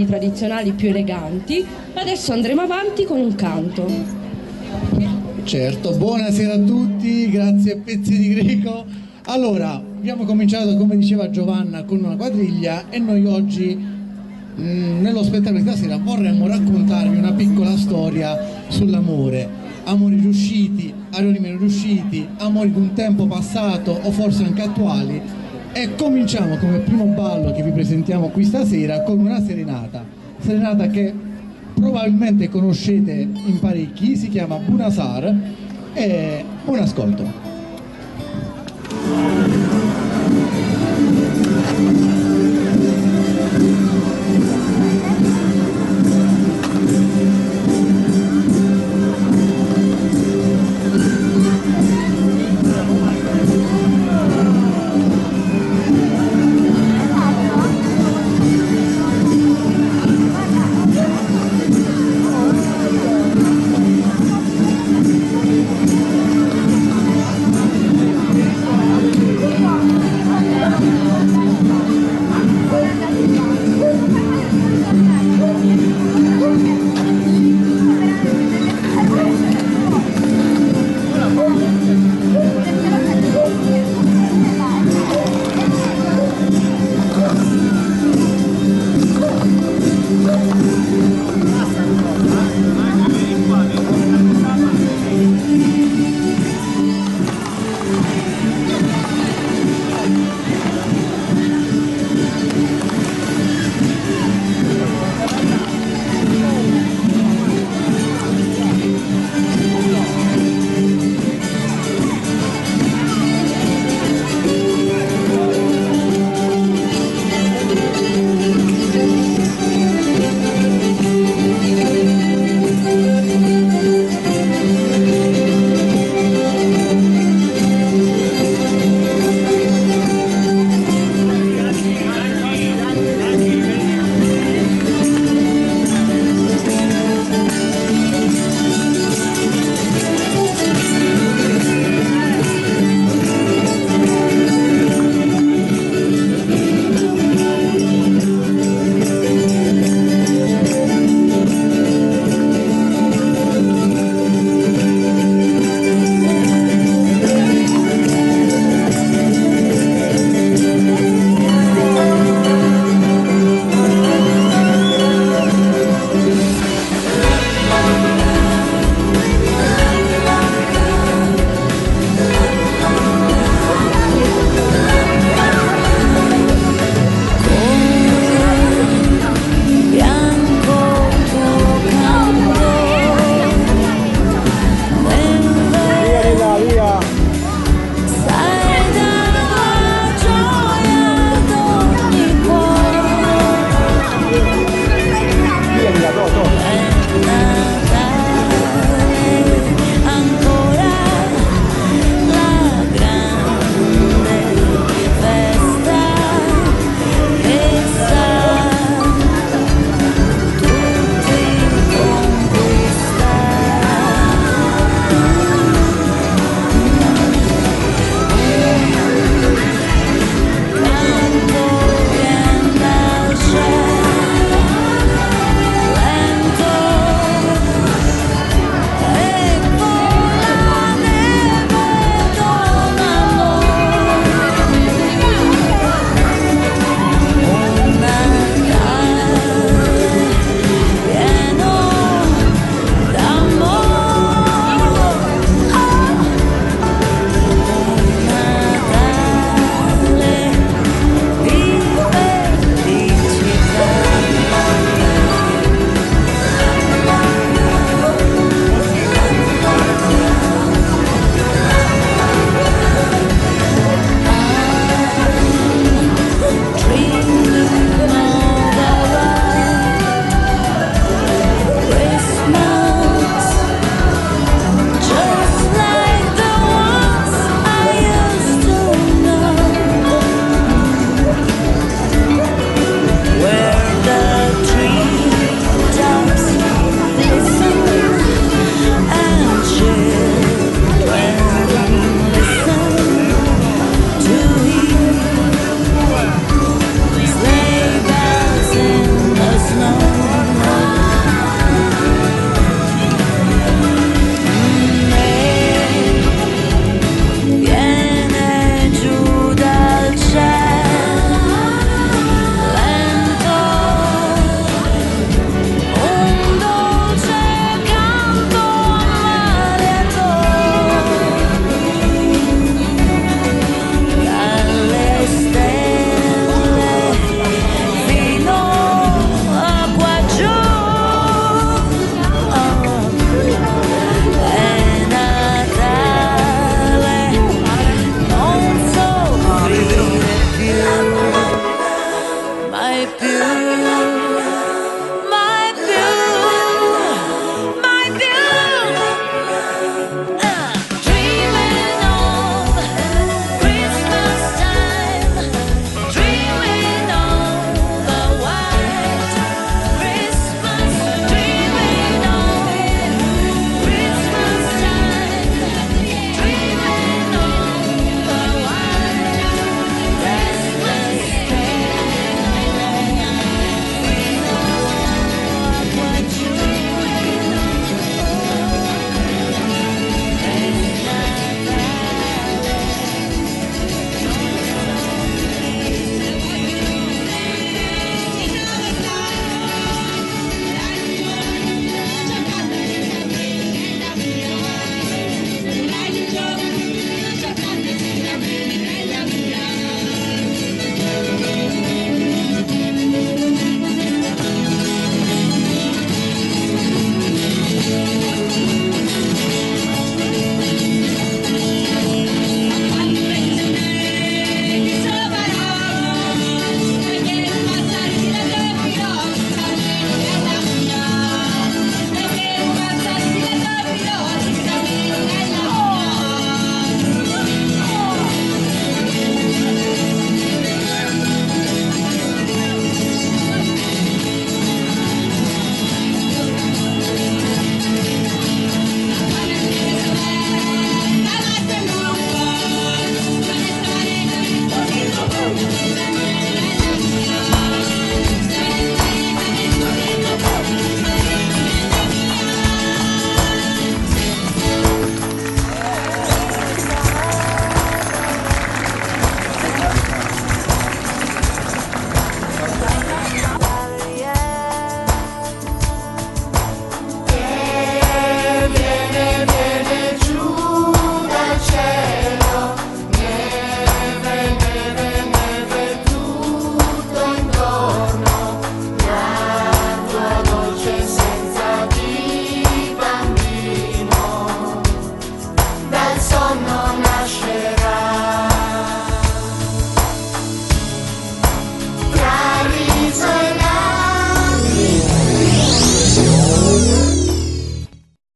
balli tradizionali più eleganti. Adesso andremo avanti con un canto. Certo, buonasera a tutti, grazie a Pezze di Greco. Allora, abbiamo cominciato, come diceva Giovanna, con una quadriglia e noi oggi, nello spettacolo di stasera, vorremmo raccontarvi una piccola storia sull'amore. Amori riusciti, amori meno riusciti, amori di un tempo passato o forse anche attuali. E cominciamo come primo ballo che vi presentiamo qui stasera con una serenata. Serenata che probabilmente conoscete in parecchi, si chiama Bunasar, e buon ascolto.